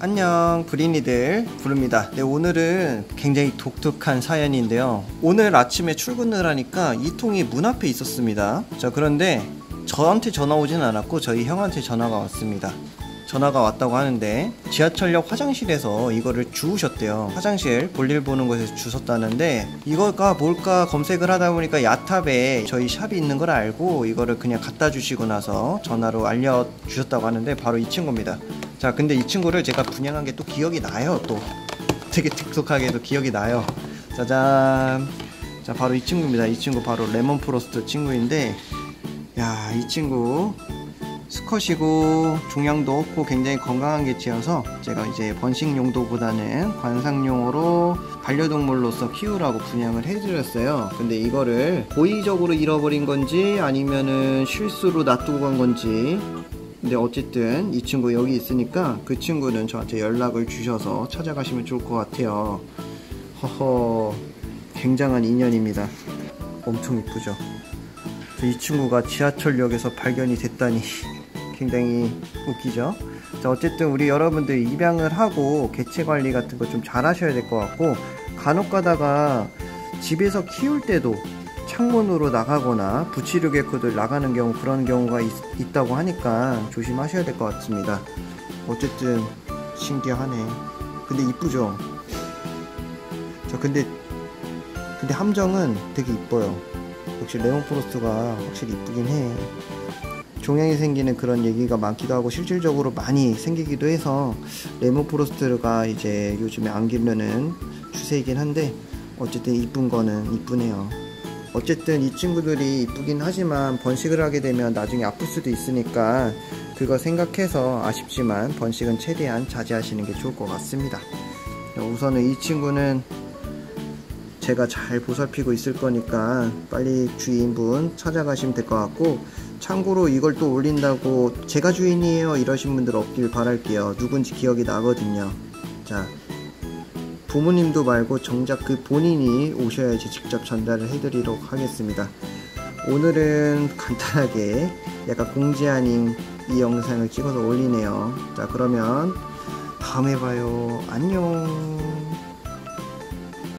안녕 브린이들 부릅니다. 네, 오늘은 굉장히 독특한 사연인데요. 오늘 아침에 출근을 하니까 이 통이 문 앞에 있었습니다. 자, 그런데 저한테 전화 오진 않았고 저희 형한테 전화가 왔습니다. 전화가 왔다고 하는데 지하철역 화장실에서 이거를 주우셨대요. 화장실 볼일 보는 곳에서 주웠다는데 이거가 뭘까 검색을 하다 보니까 야탑에 저희 샵이 있는 걸 알고 이거를 그냥 갖다 주시고 나서 전화로 알려주셨다고 하는데 바로 이 친구입니다. 자, 근데 이 친구를 제가 분양한 게 또 기억이 나요. 또 되게 독특하게도 기억이 나요. 짜잔. 자, 바로 이 친구입니다. 이 친구 바로 레몬 프로스트 친구인데, 야, 이 친구 수컷이고 종양도 없고 굉장히 건강한 개체여서 제가 이제 번식 용도보다는 관상용으로 반려동물로서 키우라고 분양을 해드렸어요. 근데 이거를 고의적으로 잃어버린 건지 아니면은 실수로 놔두고 간 건지, 근데 어쨌든 이 친구 여기 있으니까 그 친구는 저한테 연락을 주셔서 찾아가시면 좋을 것 같아요. 허허, 굉장한 인연입니다. 엄청 이쁘죠? 이 친구가 지하철역에서 발견이 됐다니 굉장히 웃기죠? 자, 어쨌든 우리 여러분들 입양을 하고 개체 관리 같은 거 좀 잘 하셔야 될 것 같고, 간혹 가다가 집에서 키울 때도 창문으로 나가거나 부치류개코들 나가는 경우, 그런 경우가 있다고 하니까 조심하셔야 될 것 같습니다. 어쨌든 신기하네. 근데 이쁘죠? 자, 근데 함정은 되게 이뻐요. 역시 레몬 프로스트가 확실히 이쁘긴 해. 종양이 생기는 그런 얘기가 많기도 하고 실질적으로 많이 생기기도 해서 레몬 프로스트가 이제 요즘에 안 기르는 추세이긴 한데 어쨌든 이쁜 거는 이쁘네요. 어쨌든 이 친구들이 이쁘긴 하지만 번식을 하게 되면 나중에 아플 수도 있으니까 그거 생각해서, 아쉽지만 번식은 최대한 자제하시는 게 좋을 것 같습니다. 우선은 이 친구는 제가 잘 보살피고 있을 거니까 빨리 주인분 찾아가시면 될 것 같고, 참고로 이걸 또 올린다고 제가 주인이에요 이러신 분들 없길 바랄게요. 누군지 기억이 나거든요. 자, 부모님도 말고 정작 그 본인이 오셔야지 직접 전달을 해드리도록 하겠습니다. 오늘은 간단하게 약간 공지 아닌 이 영상을 찍어서 올리네요. 자, 그러면 다음에 봐요. 안녕.